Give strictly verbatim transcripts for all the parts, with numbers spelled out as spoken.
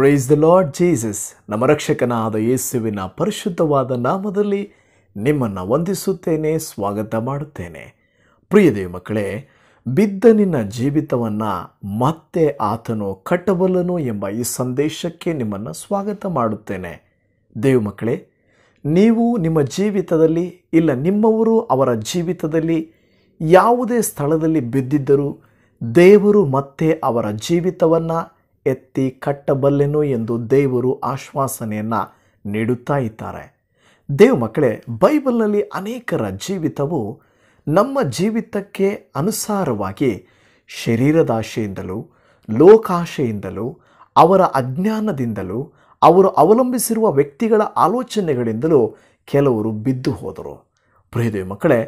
Praise the Lord Jesus. ನಮ್ಮ ರಕ್ಷಕನಾದ ಯೇಸುವಿನ ಪರಿಶುದ್ಧವಾದ ನಾಮದಲ್ಲಿ ನಿಮ್ಮನ್ನು ವಂದಿಸುತ್ತೇನೆ, ಸ್ವಾಗತ ಮಾಡುತ್ತೇನೆ. ಪ್ರಿಯ ದೇವ ಮಕ್ಕಳೇ, ಬಿದ್ದ ನಿನ್ನ ಜೀವಿತವನ್ನು ಮತ್ತೆ ಆತನು ಕಟ್ಟಬಲ್ಲನು ಎಂಬ ಈ ಸಂದೇಶಕ್ಕೆ ನಿಮ್ಮನ್ನು ಸ್ವಾಗತ ಮಾಡುತ್ತೇನೆ. ದೇವ ಮಕ್ಕಳೇ, ನೀವು ನಿಮ್ಮ ಜೀವಿತದಲ್ಲಿ ಇಲ್ಲ ನಿಮ್ಮವರು ಅವರ ಜೀವಿತದಲ್ಲಿ ಯಾವುದೇ ಸ್ಥಳದಲ್ಲಿ ಬಿದ್ದಿದ್ದರೂ ದೇವರು ಮತ್ತೆ ಅವರ ಜೀವಿತವನ್ನು ಎತ್ತಿ ಕಟ್ಟಬಲ್ಲೆನು ಎಂದು ದೇವರು ಆಶ್ವಾಸನೆಯನ್ನು ನೀಡುತ್ತಾ ಇದ್ದಾರೆ. ದೇವ ಮಕ್ಕಳೇ, ಬೈಬಲ್ನಲ್ಲಿ ಅನೇಕರ ಜೀವಿತವು ನಮ್ಮ ಜೀವಿತಕ್ಕೆ ಅನುಸಾರವಾಗಿ ಶರೀರದಾಶೆಯಿಂದಲೂ ಲೋಕಾಶೆಯಿಂದಲೂ ಅವರ ಅಜ್ಞಾನದಿಂದಲೂ ಅವರು ಅವಲಂಬಿಸಿರುವ ವ್ಯಕ್ತಿಗಳ ಆಲೋಚನೆಗಳಿಂದಲೂ ಕೆಲವರು ಬಿದ್ದು ಹೋದರು. ಪ್ರಿಯ ದೇವ ಮಕ್ಕಳೇ,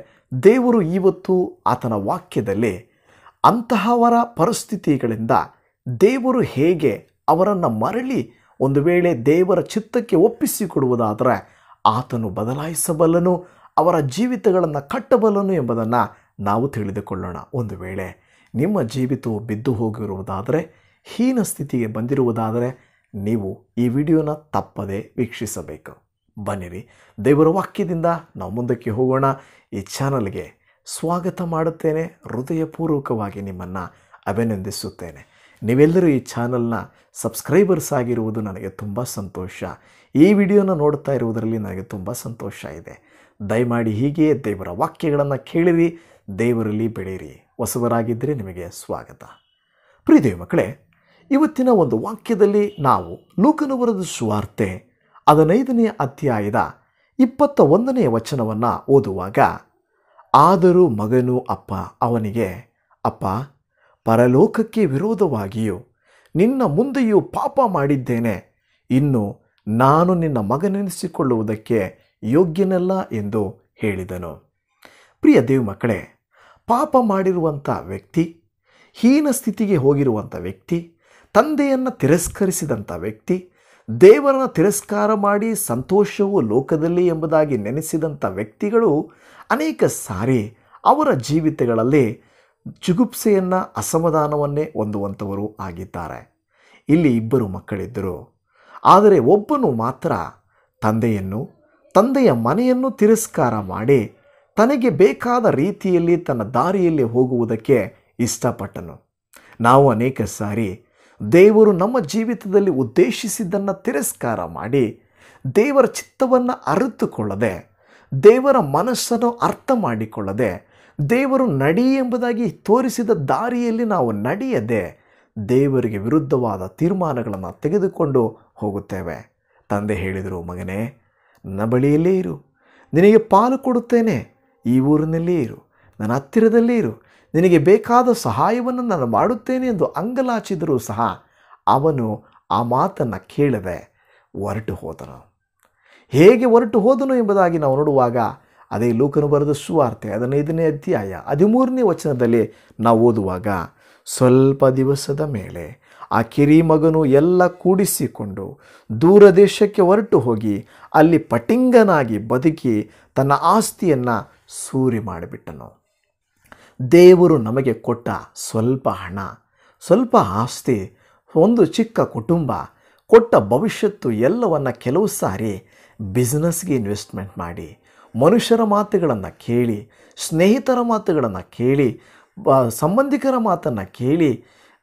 ದೇವರು ಇವತ್ತು ಆತನ ವಾಕ್ಯದಲ್ಲಿ ಅಂತಹವರ ಪರಿಸ್ಥಿತಿಗಳಿಂದ ದೇವರು ಹೇಗೆ ಅವರನ್ನು ಮರಳಿ ಒಂದು ವೇಳೆ ದೇವರ ಚಿತ್ತಕ್ಕೆ ಒಪ್ಪಿಸಿಕೊಡುವುದಾದರೆ ಆತನು ಬದಲಾಯಿಸಬಲ್ಲನು, ಅವರ ಜೀವಿತಗಳನ್ನು ಕಟ್ಟಬಲ್ಲನು ಎಂಬುದನ್ನು ನಾವು ತಿಳಿದುಕೊಳ್ಳೋಣ. ಒಂದು ವೇಳೆ ನಿಮ್ಮ ಜೀವಿತವು ಬಿದ್ದು ಹೋಗಿರುವುದಾದರೆ, ಹೀನ ಸ್ಥಿತಿಗೆ ಬಂದಿರುವುದಾದರೆ ನೀವು ಈ ವಿಡಿಯೋನ ತಪ್ಪದೆ ವೀಕ್ಷಿಸಬೇಕು. ಬನ್ನಿರಿ, ದೇವರ ವಾಕ್ಯದಿಂದ ನಾವು ಮುಂದಕ್ಕೆ ಹೋಗೋಣ. ಈ ಚಾನಲ್ಗೆ ಸ್ವಾಗತ ಮಾಡುತ್ತೇನೆ, ಹೃದಯಪೂರ್ವಕವಾಗಿ ನಿಮ್ಮನ್ನು ಅಭಿನಂದಿಸುತ್ತೇನೆ. ನೀವೆಲ್ಲರೂ ಈ ಚಾನಲ್ನ ಸಬ್ಸ್ಕ್ರೈಬರ್ಸ್ ಆಗಿರುವುದು ನನಗೆ ತುಂಬ ಸಂತೋಷ. ಈ ವಿಡಿಯೋನ ನೋಡ್ತಾ ಇರುವುದರಲ್ಲಿ ನನಗೆ ತುಂಬ ಸಂತೋಷ ಇದೆ. ದಯಮಾಡಿ ಹೀಗೆ ದೇವರ ವಾಕ್ಯಗಳನ್ನು ಕೇಳಿರಿ, ದೇವರಲ್ಲಿ ಬೆಳೀರಿ. ಹೊಸಬರಾಗಿದ್ದರೆ ನಿಮಗೆ ಸ್ವಾಗತ. ಪ್ರಿಯ ದೇವ ಮಕ್ಕಳೇ, ಇವತ್ತಿನ ಒಂದು ವಾಕ್ಯದಲ್ಲಿ ನಾವು ಲೂಕನ ಬರೆದ ಸುವಾರ್ತೆ ಹದಿನೈದನೇ ಅಧ್ಯಾಯದ ಇಪ್ಪತ್ತ ಒಂದನೆಯ ವಚನವನ್ನು ಓದುವಾಗ, ಆದರೂ ಮಗನು ಅಪ್ಪ ಅವನಿಗೆ, ಅಪ್ಪ, ಪರಲೋಕಕ್ಕೆ ವಿರೋಧವಾಗಿಯೂ ನಿನ್ನ ಮುಂದೆಯೂ ಪಾಪ ಮಾಡಿದ್ದೇನೆ, ಇನ್ನು ನಾನು ನಿನ್ನ ಮಗನೆನಿಸಿಕೊಳ್ಳುವುದಕ್ಕೆ ಯೋಗ್ಯನಲ್ಲ ಎಂದು ಹೇಳಿದನು. ಪ್ರಿಯ ದೇವ ಮಕ್ಕಳೇ, ಪಾಪ ಮಾಡಿರುವಂಥ ವ್ಯಕ್ತಿ, ಹೀನ ಸ್ಥಿತಿಗೆ ಹೋಗಿರುವಂಥ ವ್ಯಕ್ತಿ, ತಂದೆಯನ್ನು ತಿರಸ್ಕರಿಸಿದಂಥ ವ್ಯಕ್ತಿ, ದೇವರನ್ನು ತಿರಸ್ಕಾರ ಮಾಡಿ ಸಂತೋಷವು ಲೋಕದಲ್ಲಿ ಎಂಬುದಾಗಿ ನೆನೆಸಿದಂಥ ವ್ಯಕ್ತಿಗಳು ಅನೇಕ ಸಾರಿ ಅವರ ಜೀವಿತಗಳಲ್ಲಿ ಜುಗುಪ್ಸೆಯನ್ನು, ಅಸಮಾಧಾನವನ್ನೇ ಹೊಂದುವಂಥವರು ಆಗಿದ್ದಾರೆ. ಇಲ್ಲಿ ಇಬ್ಬರು ಮಕ್ಕಳಿದ್ದರು, ಆದರೆ ಒಬ್ಬನು ಮಾತ್ರ ತಂದೆಯನ್ನು, ತಂದೆಯ ಮನೆಯನ್ನು ತಿರಸ್ಕಾರ ಮಾಡಿ ತನಗೆ ಬೇಕಾದ ರೀತಿಯಲ್ಲಿ ತನ್ನ ದಾರಿಯಲ್ಲಿ ಹೋಗುವುದಕ್ಕೆ ಇಷ್ಟಪಟ್ಟನು. ನಾವು ಅನೇಕ ಸಾರಿ ದೇವರು ನಮ್ಮ ಜೀವಿತದಲ್ಲಿ ಉದ್ದೇಶಿಸಿದ್ದನ್ನು ತಿರಸ್ಕಾರ ಮಾಡಿ ದೇವರ ಚಿತ್ತವನ್ನು ಅರಿತುಕೊಳ್ಳದೆ, ದೇವರ ಮನಸ್ಸನ್ನು ಅರ್ಥ ಮಾಡಿಕೊಳ್ಳದೆ, ದೇವರು ನಡಿ ಎಂಬುದಾಗಿ ತೋರಿಸಿದ ದಾರಿಯಲ್ಲಿ ನಾವು ನಡೆಯದೆ ದೇವರಿಗೆ ವಿರುದ್ಧವಾದ ತೀರ್ಮಾನಗಳನ್ನು ತೆಗೆದುಕೊಂಡು ಹೋಗುತ್ತೇವೆ. ತಂದೆ ಹೇಳಿದರು, ಮಗನೇ, ನನ್ನ ಬಳಿಯಲ್ಲೇ ಇರು, ನಿನಗೆ ಪಾಲು ಕೊಡುತ್ತೇನೆ, ಈ ಊರಿನಲ್ಲೇ ಇರು, ನನ್ನ ಹತ್ತಿರದಲ್ಲೇ ಇರು, ನಿನಗೆ ಬೇಕಾದ ಸಹಾಯವನ್ನು ನಾನು ಮಾಡುತ್ತೇನೆ ಎಂದು ಅಂಗಲಾಚಿದರೂ ಸಹ ಅವನು ಆ ಮಾತನ್ನು ಕೇಳದೆ ಹೊರಟು ಹೋದನು. ಹೇಗೆ ಹೊರಟು ಹೋದನು ಎಂಬುದಾಗಿ ನಾವು ನೋಡುವಾಗ, ಅದೇ ಲೂಕನು ಬರೆದ ಸುವಾರ್ತೆ ಹದಿನೈದನೇ ಅಧ್ಯಾಯ ಹದಿಮೂರನೇ ವಚನದಲ್ಲಿ ನಾವು ಓದುವಾಗ, ಸ್ವಲ್ಪ ದಿವಸದ ಮೇಲೆ ಆ ಕಿರಿಮಗನು ಎಲ್ಲ ಕೂಡಿಸಿಕೊಂಡು ದೂರ ದೇಶಕ್ಕೆ ಹೊರಟು ಹೋಗಿ ಅಲ್ಲಿ ಪಟಿಂಗನಾಗಿ ಬದುಕಿ ತನ್ನ ಆಸ್ತಿಯನ್ನು ಸೂರಿ ಮಾಡಿಬಿಟ್ಟನು. ದೇವರು ನಮಗೆ ಕೊಟ್ಟ ಸ್ವಲ್ಪ ಹಣ, ಸ್ವಲ್ಪ ಆಸ್ತಿ, ಒಂದು ಚಿಕ್ಕ ಕುಟುಂಬ, ಕೊಟ್ಟ ಭವಿಷ್ಯತ್ತು ಎಲ್ಲವನ್ನು ಕೆಲವು ಸಾರಿ ಬಿಸ್ನೆಸ್ಗೆ ಇನ್ವೆಸ್ಟ್ಮೆಂಟ್ ಮಾಡಿ, ಮನುಷ್ಯರ ಮಾತುಗಳನ್ನು ಕೇಳಿ, ಸ್ನೇಹಿತರ ಮಾತುಗಳನ್ನು ಕೇಳಿ, ಸಂಬಂಧಿಕರ ಮಾತನ್ನು ಕೇಳಿ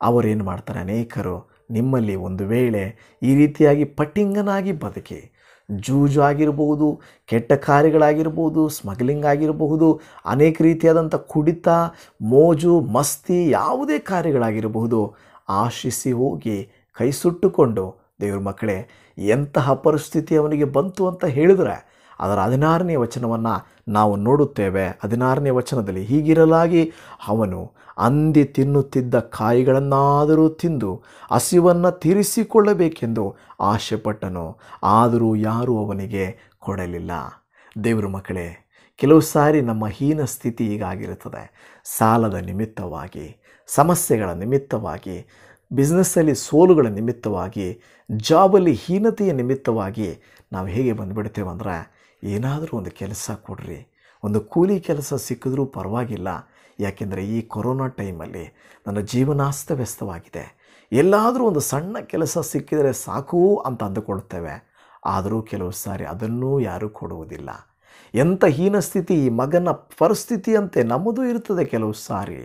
ಅವರೇನು ಮಾಡ್ತಾರೆ, ಅನೇಕರು ನಿಮ್ಮಲ್ಲಿ ಒಂದು ವೇಳೆ ಈ ರೀತಿಯಾಗಿ ಪಟಿಂಗನಾಗಿ ಬದುಕಿ ಜೂಜು ಆಗಿರ್ಬೋದು, ಕೆಟ್ಟ ಕಾರ್ಯಗಳಾಗಿರ್ಬೋದು, ಸ್ಮಗ್ಲಿಂಗ್ ಆಗಿರಬಹುದು, ಅನೇಕ ರೀತಿಯಾದಂಥ ಕುಡಿತ, ಮೋಜು ಮಸ್ತಿ, ಯಾವುದೇ ಕಾರ್ಯಗಳಾಗಿರಬಹುದು, ಆಶಿಸಿ ಹೋಗಿ ಕೈ ಸುಟ್ಟುಕೊಂಡು, ದೇವ್ರ ಮಕ್ಕಳೇ, ಎಂತಹ ಪರಿಸ್ಥಿತಿ ಅವನಿಗೆ ಬಂತು ಅಂತ ಹೇಳಿದರೆ ಅದರ ಹದಿನಾರನೇ ವಚನವನ್ನು ನಾವು ನೋಡುತ್ತೇವೆ. ಹದಿನಾರನೇ ವಚನದಲ್ಲಿ, ಹೀಗಿರಲಾಗಿ ಅವನು ಹಂದಿ ತಿನ್ನುತ್ತಿದ್ದ ಕಾಯಿಗಳನ್ನಾದರೂ ತಿಂದು ಹಸಿವನ್ನು ತೀರಿಸಿಕೊಳ್ಳಬೇಕೆಂದು ಆಶೆಪಟ್ಟನು, ಆದರೂ ಯಾರೂ ಅವನಿಗೆ ಕೊಡಲಿಲ್ಲ. ದೇವ್ರ ಮಕ್ಕಳೇ, ಕೆಲವು ಸಾರಿ ನಮ್ಮ ಹೀನ ಸ್ಥಿತಿ ಹೀಗಾಗಿರುತ್ತದೆ. ಸಾಲದ ನಿಮಿತ್ತವಾಗಿ, ಸಮಸ್ಯೆಗಳ ನಿಮಿತ್ತವಾಗಿ, ಬಿಸ್ನೆಸ್ಸಲ್ಲಿ ಸೋಲುಗಳ ನಿಮಿತ್ತವಾಗಿ, ಜಾಬಲ್ಲಿ ಹೀನತೆಯ ನಿಮಿತ್ತವಾಗಿ ನಾವು ಹೇಗೆ ಬಂದುಬಿಡ್ತೇವಂದ್ರೆ, ಏನಾದರೂ ಒಂದು ಕೆಲಸ ಕೊಡ್ರಿ, ಒಂದು ಕೂಲಿ ಕೆಲಸ ಸಿಕ್ಕಿದ್ರೂ ಪರವಾಗಿಲ್ಲ, ಯಾಕೆಂದರೆ ಈ ಕೊರೋನಾ ಟೈಮಲ್ಲಿ ನನ್ನ ಜೀವನ ಅಸ್ತವ್ಯಸ್ತವಾಗಿದೆ, ಎಲ್ಲಾದರೂ ಒಂದು ಸಣ್ಣ ಕೆಲಸ ಸಿಕ್ಕಿದರೆ ಸಾಕು ಅಂತ ಅಂದುಕೊಳ್ತೇವೆ. ಆದರೂ ಕೆಲವು ಸಾರಿ ಅದನ್ನು ಯಾರೂ ಕೊಡುವುದಿಲ್ಲ. ಎಂಥ ಹೀನಸ್ಥಿತಿ ಈ ಮಗನ ಪರಿಸ್ಥಿತಿಯಂತೆ ನಮ್ಮದು ಇರ್ತದೆ. ಕೆಲವು ಸಾರಿ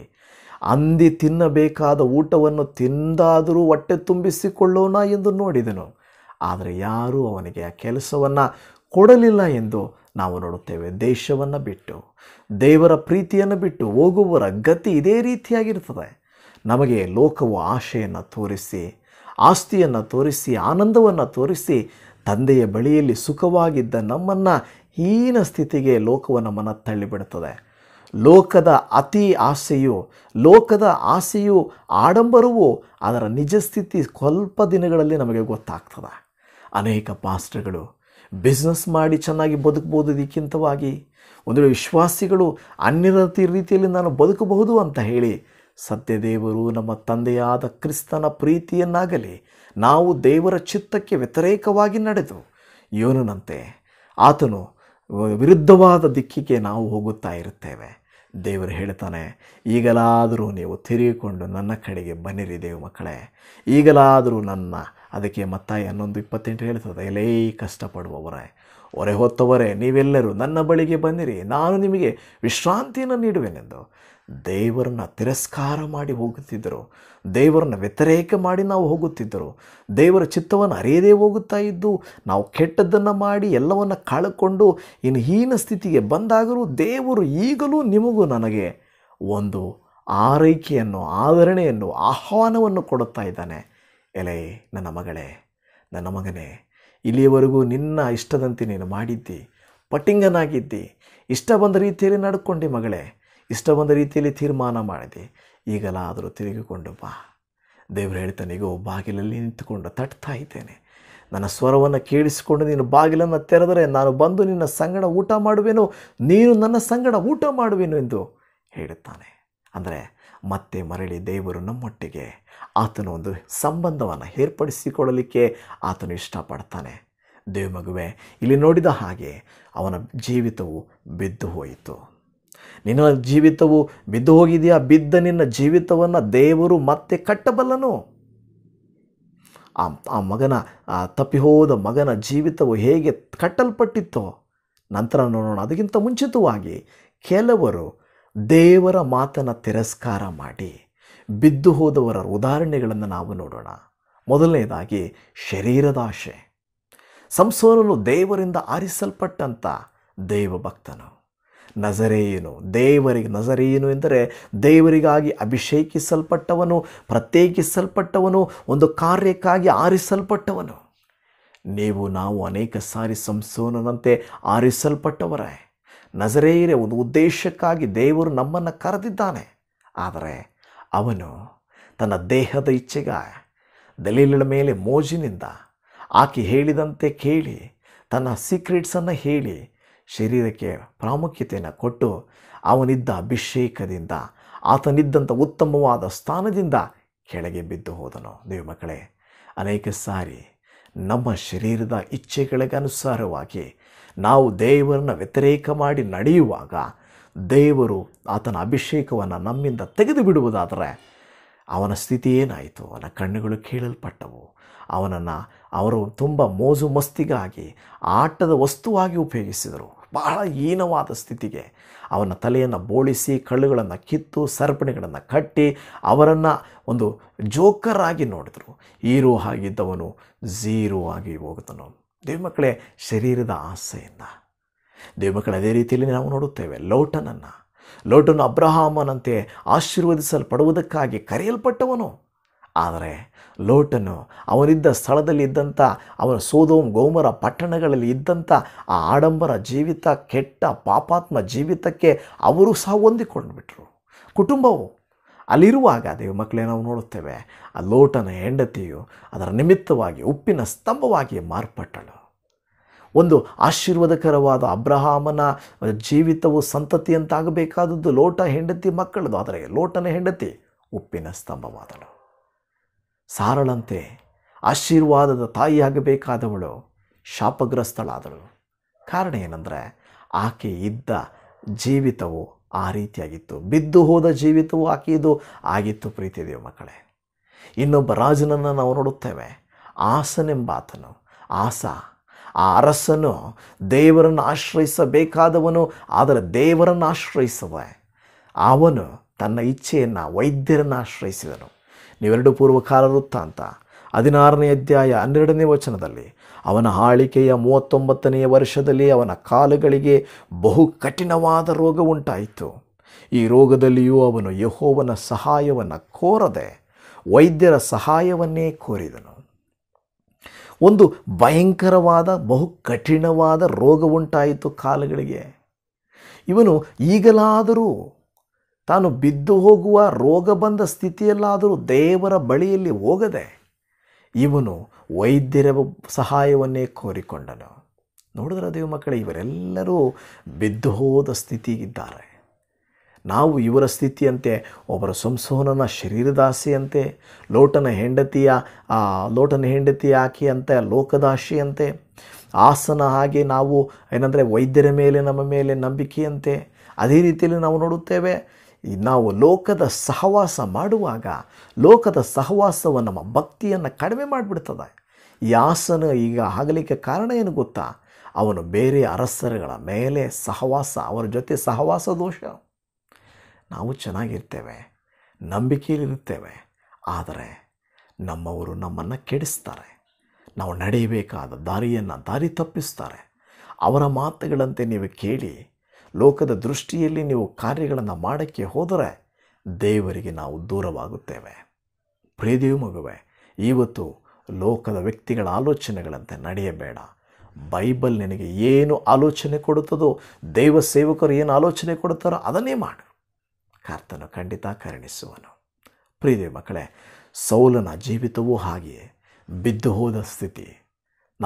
ಅಂದಿ ತಿನ್ನಬೇಕಾದ ಊಟವನ್ನು ತಿಂದಾದರೂ ಹೊಟ್ಟೆ ತುಂಬಿಸಿಕೊಳ್ಳೋಣ ಎಂದು ನೋಡಿದನು, ಆದರೆ ಯಾರೂ ಅವನಿಗೆ ಆ ಕೆಲಸವನ್ನು ಕೊಡಲಿಲ್ಲ ಎಂದು ನಾವು ನೋಡುತ್ತೇವೆ. ದೇಶವನ್ನು ಬಿಟ್ಟು, ದೇವರ ಪ್ರೀತಿಯನ್ನು ಬಿಟ್ಟು ಹೋಗುವವರ ಗತಿ ಇದೇ ರೀತಿಯಾಗಿರ್ತದೆ. ನಮಗೆ ಲೋಕವು ಆಶೆಯನ್ನು ತೋರಿಸಿ, ಆಸ್ತಿಯನ್ನು ತೋರಿಸಿ, ಆನಂದವನ್ನು ತೋರಿಸಿ, ತಂದೆಯ ಬಳಿಯಲ್ಲಿ ಸುಖವಾಗಿದ್ದ ನಮ್ಮನ್ನು ಹೀನ ಸ್ಥಿತಿಗೆ ಲೋಕವು ನಮ್ಮನ್ನು ತಳ್ಳಿಬಿಡುತ್ತದೆ. ಲೋಕದ ಅತಿ ಆಸೆಯು ಲೋಕದ ಆಸೆಯು ಆಡಂಬರವು ಅದರ ನಿಜ ಸ್ಥಿತಿ ಸ್ವಲ್ಪ ದಿನಗಳಲ್ಲಿ ನಮಗೆ ಗೊತ್ತಾಗ್ತದೆ. ಅನೇಕ ಪಾಸ್ಟರ್ಗಳು ಬಿಸ್ನೆಸ್ ಮಾಡಿ ಚೆನ್ನಾಗಿ ಬದುಕಬಹುದಕ್ಕಿಂತವಾಗಿ ಒಂದು ವೇಳೆ ವಿಶ್ವಾಸಿಗಳು ಅನ್ಯರತಿ ರೀತಿಯಲ್ಲಿ ನಾನು ಬದುಕಬಹುದು ಅಂತ ಹೇಳಿ ಸತ್ಯದೇವರು ನಮ್ಮ ತಂದೆಯಾದ ಕ್ರಿಸ್ತನ ಪ್ರೀತಿಯನ್ನಾಗಲಿ ನಾವು ದೇವರ ಚಿತ್ತಕ್ಕೆ ವ್ಯತಿರೇಕವಾಗಿ ನಡೆದು ಯೋನನಂತೆ ಆತನು ವಿರುದ್ಧವಾದ ದಿಕ್ಕಿಗೆ ನಾವು ಹೋಗುತ್ತಾ ಇರುತ್ತೇವೆ. ದೇವರು ಹೇಳ್ತಾನೆ, ಈಗಲಾದರೂ ನೀವು ತಿರುಗಿಕೊಂಡು ನನ್ನ ಕಡೆಗೆ ಬನ್ನಿರಿ ದೇವ ಮಕ್ಕಳೇ, ಈಗಲಾದರೂ ನನ್ನ. ಅದಕ್ಕೆ ಮತ್ತಾಯ ಹನ್ನೊಂದು ಇಪ್ಪತ್ತೆಂಟು ಹೇಳ್ತದೆ, ಎಲೇ ಕಷ್ಟಪಡುವವರೇ, ಹೊರೆ ಹೊತ್ತವರೇ, ನೀವೆಲ್ಲರೂ ನನ್ನ ಬಳಿಗೆ ಬನ್ನಿರಿ, ನಾನು ನಿಮಗೆ ವಿಶ್ರಾಂತಿಯನ್ನು ನೀಡುವೆನೆಂದು. ದೇವರನ್ನು ತಿರಸ್ಕಾರ ಮಾಡಿ ಹೋಗುತ್ತಿದ್ದರು, ದೇವರನ್ನು ವ್ಯತಿರೇಕ ಮಾಡಿ ನಾವು ಹೋಗುತ್ತಿದ್ದರು, ದೇವರ ಚಿತ್ತವನ್ನು ಅರಿಯದೇ ಹೋಗುತ್ತಾ ಇದ್ದು, ನಾವು ಕೆಟ್ಟದ್ದನ್ನು ಮಾಡಿ ಎಲ್ಲವನ್ನು ಕಳ್ಕೊಂಡು ಇನ್ನು ಹೀನ ಸ್ಥಿತಿಗೆ ಬಂದಾಗಲೂ ದೇವರು ಈಗಲೂ ನಿಮಗೂ ನನಗೆ ಒಂದು ಆರೈಕೆಯನ್ನು, ಆಧರಣೆಯನ್ನು, ಆಹ್ವಾನವನ್ನು ಕೊಡುತ್ತಾ ಇದ್ದಾನೆ. ಎಲೇ ನನ್ನ ಮಗಳೇ, ನನ್ನ ಮಗನೇ, ಇಲ್ಲಿಯವರೆಗೂ ನಿನ್ನ ಇಷ್ಟದಂತೆ ನೀನು ಮಾಡಿದ್ದಿ, ಪಟ್ಟಿಂಗನಾಗಿದ್ದಿ, ಇಷ್ಟ ಬಂದ ರೀತಿಯಲ್ಲಿ ನಡ್ಕೊಂಡು ಮಗಳೇ, ಇಷ್ಟ ಬಂದ ರೀತಿಯಲ್ಲಿ ತೀರ್ಮಾನ ಮಾಡಿದೆ, ಈಗಲಾದರೂ ತಿರುಗಿಕೊಂಡು ಬಾ. ದೇವರು ಹೇಳ್ತಾನೀಗ ಬಾಗಿಲಲ್ಲಿ ನಿಂತುಕೊಂಡು ತಟ್ತಾ ಇದ್ದೇನೆ, ನನ್ನ ಸ್ವರವನ್ನು ಕೇಳಿಸಿಕೊಂಡು ನೀನು ಬಾಗಿಲನ್ನು ತೆರೆದರೆ ನಾನು ಬಂದು ನಿನ್ನ ಸಂಗಡ ಊಟ ಮಾಡುವೆನು, ನೀನು ನನ್ನ ಸಂಗಡ ಊಟ ಮಾಡುವೆನು ಎಂದು ಹೇಳುತ್ತಾನೆ. ಅಂದರೆ ಮತ್ತೆ ಮರಳಿ ದೇವರು ನಮ್ಮೊಟ್ಟಿಗೆ ಆತನ ಒಂದು ಸಂಬಂಧವನ್ನು ಏರ್ಪಡಿಸಿಕೊಳ್ಳಲಿಕ್ಕೆ ಆತನು ಇಷ್ಟಪಡ್ತಾನೆ. ದೇವ ಮಗುವೆ, ಇಲ್ಲಿ ನೋಡಿದ ಹಾಗೆ ಅವನ ಜೀವಿತವು ಬಿದ್ದು ಹೋಯಿತು. ನಿನ್ನ ಜೀವಿತವು ಬಿದ್ದು ಹೋಗಿದೆಯಾ? ಬಿದ್ದ ನಿನ್ನ ಜೀವಿತವನ್ನು ದೇವರು ಮತ್ತೆ ಕಟ್ಟಬಲ್ಲನು. ಆ ಆ ಮಗನ ಆ ತಪ್ಪಿಹೋದ ಮಗನ ಜೀವಿತವು ಹೇಗೆ ಕಟ್ಟಲ್ಪಟ್ಟಿತ್ತೋ ನಂತರ ನೋಡೋಣ. ಅದಕ್ಕಿಂತ ಮುಂಚಿತವಾಗಿ ಕೆಲವರು ದೇವರ ಮಾತನ್ನು ತಿರಸ್ಕಾರ ಮಾಡಿ ಬಿದ್ದು ಹೋದವರ ಉದಾಹರಣೆಗಳನ್ನು ನಾವು ನೋಡೋಣ. ಮೊದಲನೇದಾಗಿ ಶರೀರದಾಶೆ. ಸಂಸೋನನು ದೇವರಿಂದ ಆರಿಸಲ್ಪಟ್ಟಂಥ ದೇವಭಕ್ತನು, ನಜರೇಯನು. ದೇವರಿಗೆ ನಜರೇಯನು ಎಂದರೆ ದೇವರಿಗಾಗಿ ಅಭಿಷೇಕಿಸಲ್ಪಟ್ಟವನು, ಪ್ರತ್ಯೇಕಿಸಲ್ಪಟ್ಟವನು, ಒಂದು ಕಾರ್ಯಕ್ಕಾಗಿ ಆರಿಸಲ್ಪಟ್ಟವನು. ನೀವು ನಾವು ಅನೇಕ ಸಾರಿ ಸಂಸೋನನಂತೆ ಆರಿಸಲ್ಪಟ್ಟವರೇ. ನಜರೇಯರ ಒಂದು ಉದ್ದೇಶಕ್ಕಾಗಿ ದೇವರು ನಮ್ಮನ್ನು ಕರೆದಿದ್ದಾನೆ. ಆದರೆ ಅವನು ತನ್ನ ದೇಹದ ಇಚ್ಛೆಗ, ದಲೀಲಳ ಮೇಲೆ ಮೋಜಿನಿಂದ, ಆಕೆ ಹೇಳಿದಂತೆ ಕೇಳಿ, ತನ್ನ ಸೀಕ್ರೆಟ್ಸನ್ನು ಹೇಳಿ ಶರೀರಕ್ಕೆ ಪ್ರಾಮುಖ್ಯತೆಯನ್ನು ಕೊಟ್ಟು ಅವನಿದ್ದ ಅಭಿಷೇಕದಿಂದ, ಆತನಿದ್ದಂಥ ಉತ್ತಮವಾದ ಸ್ಥಾನದಿಂದ ಕೆಳಗೆ ಬಿದ್ದು ಹೋದನು. ದೇವ ಮಕ್ಕಳೇ, ಅನೇಕ ಸಾರಿ ನಮ್ಮ ಶರೀರದ ಇಚ್ಛೆಗಳಿಗನುಸಾರವಾಗಿ ನಾವು ದೇವರನ್ನು ವ್ಯತಿರೇಕ ಮಾಡಿ ನಡೆಯುವಾಗ ದೇವರು ಆತನ ಅಭಿಷೇಕವನ್ನು ನಮ್ಮಿಂದ ತೆಗೆದು ಬಿಡುವುದಾದರೆ ಅವನ ಸ್ಥಿತಿ ಏನಾಯಿತು? ಅವನ ಕಣ್ಣುಗಳು ಕೀಳಲ್ಪಟ್ಟವು. ಅವನನ್ನು ಅವರು ತುಂಬ ಮೋಜು ಮಸ್ತಿಗಾಗಿ, ಆಟದ ವಸ್ತುವಾಗಿ ಉಪಯೋಗಿಸಿದರು. ಬಹಳ ಹೀನವಾದ ಸ್ಥಿತಿಗೆ ಅವನ ತಲೆಯನ್ನು ಬೋಳಿಸಿ, ಕಳ್ಳುಗಳನ್ನು ಕಿತ್ತು, ಸರ್ಪಣೆಗಳನ್ನು ಕಟ್ಟಿ ಅವರನ್ನು ಒಂದು ಜೋಕರ್ ಆಗಿ ನೋಡಿದರು. ಹೀರೋ ಆಗಿದ್ದವನು ಝೀರೋ ಆಗಿ ಹೋಗುತ್ತನು. ದೇವಮಕ್ಕಳೇ, ಶರೀರದ ಆಸೆಯಿಂದ ದೇವಮಕ್ಕಳು ಅದೇ ರೀತಿಯಲ್ಲಿ ನಾವು ನೋಡುತ್ತೇವೆ. ಲೋಟನನ್ನು ಲೋಟನು ಅಬ್ರಹಾಮನಂತೆ ಆಶೀರ್ವದಿಸಲ್ಪಡುವುದಕ್ಕಾಗಿ ಕರೆಯಲ್ಪಟ್ಟವನು. ಆದರೆ ಲೋಟನು ಅವನಿದ್ದ ಸ್ಥಳದಲ್ಲಿ ಇದ್ದಂಥ, ಅವನ ಸೋದೋಮ್ ಗೋಮರ ಪಟ್ಟಣಗಳಲ್ಲಿ ಇದ್ದಂಥ ಆ ಆಡಂಬರ ಜೀವಿತ, ಕೆಟ್ಟ ಪಾಪಾತ್ಮ ಜೀವಿತಕ್ಕೆ ಅವರು ಸಹ ಹೊಂದಿಕೊಂಡು ಬಿಟ್ಟರು. ಕುಟುಂಬವು ಅಲ್ಲಿರುವಾಗ ದೇವ ಮಕ್ಕಳೇ ನಾವು ನೋಡುತ್ತೇವೆ, ಆ ಲೋಟನ ಹೆಂಡತಿಯು ಅದರ ನಿಮಿತ್ತವಾಗಿ ಉಪ್ಪಿನ ಸ್ತಂಭವಾಗಿ ಮಾರ್ಪಟ್ಟಳು. ಒಂದು ಆಶೀರ್ವಾದಕರವಾದ ಅಬ್ರಹಾಮನ ಜೀವಿತವು ಸಂತತಿಯಂತಾಗಬೇಕಾದದ್ದು ಲೋಟ ಹೆಂಡತಿ ಮಕ್ಕಳದು. ಆದರೆ ಲೋಟನ ಹೆಂಡತಿ ಉಪ್ಪಿನ ಸ್ತಂಭವಾದಳು. ಸಾರಳಂತೆ ಆಶೀರ್ವಾದದ ತಾಯಿಯಾಗಬೇಕಾದವಳು ಶಾಪಗ್ರಸ್ತಳಾದಳು. ಕಾರಣ ಏನಂದರೆ ಆಕೆ ಇದ್ದ ಜೀವಿತವು ಆ ರೀತಿಯಾಗಿತ್ತು. ಬಿದ್ದು ಹೋದ ಜೀವಿತವು ಆಕೆಯದು ಆಗಿತ್ತು. ಪ್ರೀತಿ ದೇವ ಮಕ್ಕಳೇ, ಇನ್ನೊಬ್ಬ ರಾಜನನ್ನು ನಾವು ನೋಡುತ್ತೇವೆ, ಆಸನೆಂಬಾತನು. ಆಸ ಆ ಅರಸನು ದೇವರನ್ನು ಆಶ್ರಯಿಸಬೇಕಾದವನು, ಆದರೆ ದೇವರನ್ನು ಆಶ್ರಯಿಸದೆ ಅವನು ತನ್ನ ಇಚ್ಛೆಯನ್ನು ವೈದ್ಯರನ್ನು ಆಶ್ರಯಿಸಿದನು. ನೀವೆರಡು ಪೂರ್ವಕಾಲ ವೃತ್ತಾಂತ ಹದಿನಾರನೇ ಅಧ್ಯಾಯ ಹನ್ನೆರಡನೇ ವಚನದಲ್ಲಿ ಅವನ ಆಳಿಕೆಯ ಮೂವತ್ತೊಂಬತ್ತನೆಯ ವರ್ಷದಲ್ಲಿ ಅವನ ಕಾಲುಗಳಿಗೆ ಬಹು ಕಠಿಣವಾದ ರೋಗ ಉಂಟಾಯಿತು. ಈ ರೋಗದಲ್ಲಿಯೂ ಅವನು ಯೆಹೋವನ ಸಹಾಯವನ್ನು ಕೋರದೆ ವೈದ್ಯರ ಸಹಾಯವನ್ನೇ ಕೋರಿದನು. ಒಂದು ಭಯಂಕರವಾದ ಬಹು ಕಠಿಣವಾದ ರೋಗ ಉಂಟಾಯಿತು ಕಾಲುಗಳಿಗೆ. ಇವನು ಈಗಲಾದರೂ ತಾನು ಬಿದ್ದು ಹೋಗುವ ರೋಗ ಬಂದ ಸ್ಥಿತಿಯಲ್ಲಾದರೂ ದೇವರ ಬಳಿಯಲ್ಲಿ ಹೋಗದೆ ಇವನು ವೈದ್ಯರ ಸಹಾಯವನ್ನೇ ಕೋರಿಕೊಂಡನು. ನೋಡಿದ್ರೆ ದೇವ ಮಕ್ಕಳೇ, ಇವರೆಲ್ಲರೂ ಬಿದ್ದು ಹೋದ ಸ್ಥಿತಿಗಿದ್ದಾರೆ. ನಾವು ಇವರ ಸ್ಥಿತಿಯಂತೆ, ಒಬ್ಬರ ಸಂಸೋನನ ಶರೀರದಾಸಿಯಂತೆ, ಲೋಟನ ಹೆಂಡತಿಯ ಲೋಟನ ಹೆಂಡತಿಯ ಆಕೆಯಂತೆ, ಲೋಕದಾಶಿಯಂತೆ, ಆಸನ ಹಾಗೆ ನಾವು ಏನಂದರೆ ವೈದ್ಯರ ಮೇಲೆ ನಮ್ಮ ಮೇಲೆ ನಂಬಿಕೆಯಂತೆ. ಅದೇ ರೀತಿಯಲ್ಲಿ ನಾವು ನೋಡುತ್ತೇವೆ, ನಾವು ಲೋಕದ ಸಹವಾಸ ಮಾಡುವಾಗ ಲೋಕದ ಸಹವಾಸವನ್ನು ನಮ್ಮ ಭಕ್ತಿಯನ್ನು ಕಡಿಮೆ ಮಾಡಿಬಿಡ್ತದೆ. ಈ ಆಸನ ಈಗ ಆಗಲಿಕ್ಕೆ ಕಾರಣ ಏನು ಗೊತ್ತಾ? ಅವನು ಬೇರೆ ಅರಸರುಗಳ ಮೇಲೆ ಸಹವಾಸ, ಅವರ ಜೊತೆ ಸಹವಾಸ ದೋಷ. ನಾವು ಚೆನ್ನಾಗಿರ್ತೇವೆ, ನಂಬಿಕೆಯಲ್ಲಿರ್ತೇವೆ, ಆದರೆ ನಮ್ಮವರು ನಮ್ಮನ್ನು ಕೆಡಿಸ್ತಾರೆ, ನಾವು ನಡೆಯಬೇಕಾದ ದಾರಿಯನ್ನು ದಾರಿ ತಪ್ಪಿಸ್ತಾರೆ. ಅವರ ಮಾತುಗಳಂತೆ ನೀವು ಕೇಳಿ ಲೋಕದ ದೃಷ್ಟಿಯಲ್ಲಿ ನೀವು ಕಾರ್ಯಗಳನ್ನು ಮಾಡೋಕ್ಕೆ ಹೋದರೆ ದೇವರಿಗೆ ನಾವು ದೂರವಾಗುತ್ತೇವೆ. ಪ್ರೀತಿಯ ಮಗುವೆ, ಇವತ್ತು ಲೋಕದ ವ್ಯಕ್ತಿಗಳ ಆಲೋಚನೆಗಳಂತೆ ನಡೆಯಬೇಡ. ಬೈಬಲ್ ನಿನಗೆ ಏನು ಆಲೋಚನೆ ಕೊಡುತ್ತದೋ, ದೈವ ಸೇವಕರು ಏನು ಆಲೋಚನೆ ಕೊಡುತ್ತಾರೋ ಅದನ್ನೇ ಮಾಡು. ಕರ್ತನು ಖಂಡಿತ ಕರುಣಿಸುವನು. ಪ್ರೀತಿಯ ಮಕ್ಕಳೇ, ಸೌಲನ ಜೀವಿತವೂ ಹಾಗೆಯೇ ಬಿದ್ದು ಹೋದ ಸ್ಥಿತಿ.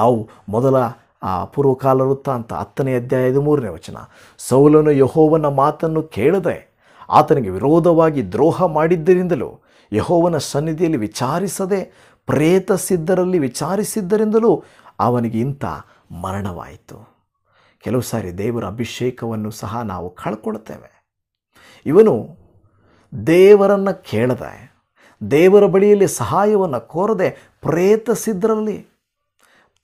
ನಾವು ಮೊದಲ ಆ ಪೂರ್ವಕಾಲ ವೃತ್ತಾಂತ ಹತ್ತನೇ ಅಧ್ಯಾಯದ ಮೂರನೇ ವಚನ, ಸೌಲನು ಯೆಹೋವನ ಮಾತನ್ನು ಕೇಳದೆ ಆತನಿಗೆ ವಿರೋಧವಾಗಿ ದ್ರೋಹ ಮಾಡಿದ್ದರಿಂದಲೂ, ಯೆಹೋವನ ಸನ್ನಿಧಿಯಲ್ಲಿ ವಿಚಾರಿಸದೆ ಪ್ರೇತ ಸಿದ್ಧರಲ್ಲಿ ವಿಚಾರಿಸಿದ್ದರಿಂದಲೂ ಅವನಿಗೆ ಇಂಥ ಮರಣವಾಯಿತು. ಕೆಲವು ಸಾರಿ ದೇವರ ಅಭಿಷೇಕವನ್ನು ಸಹ ನಾವು ಕಳ್ಕೊಳ್ತೇವೆ. ಇವನು ದೇವರನ್ನು ಕೇಳದೆ, ದೇವರ ಬಳಿಯಲ್ಲಿ ಸಹಾಯವನ್ನು ಕೋರದೆ ಪ್ರೇತ ಸಿದ್ಧರಲ್ಲಿ,